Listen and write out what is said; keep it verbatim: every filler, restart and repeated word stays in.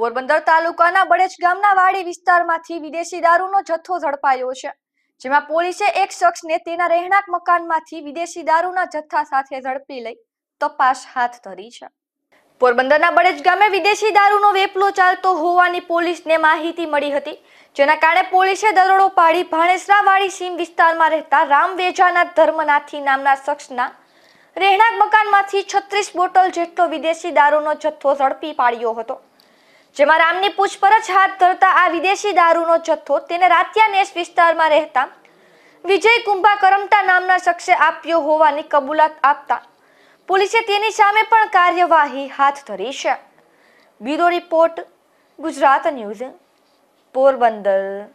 પોરબંદર તાલુકાના બળેજ ગામના વાડી વિસ્તારમાંથી વિદેશી દારૂનો જથ્થો ઝડપાયો છે, જેમાં પોલીસે એક શખ્સને તેના રહેણાંક મકાનમાંથી વિદેશી દારૂના જથ્થા સાથે ઝડપી લઈ તપાસ હાથ ધરી છે। પોરબંદરના બળેજ ગામે વિદેશી દારૂનો વેપલો ચાલતો હોવાની પોલીસને માહિતી મળી હતી, જેના કારણે પોલીસે દરોડો પાડી ભાણેસરાવાડી સીમ વિસ્તારમાં રહેતા રામ વેજાના ધર્મનાથી નામના શખ્સના રહેણાંક મકાનમાંથી છત્રીસ બોટલ જેટલો વિદેશી દારૂનો જથ્થો ઝડપી પાડ્યો હતો। જેમાં રામની પૂછપરછ હાથ ધરતા આ વિદેશી દારૂનો જથ્થો તેને રાતિયા નેસ વિસ્તારમાં રહેતા વિજય કુંભા કરમટા નામના શખ્સે આપ્યો હોવાની કબૂલાત આપતા પોલીસે તેની સામે પણ કાર્યવાહી હાથ ધરી છે। Bureau report Gujarat news Porbandar.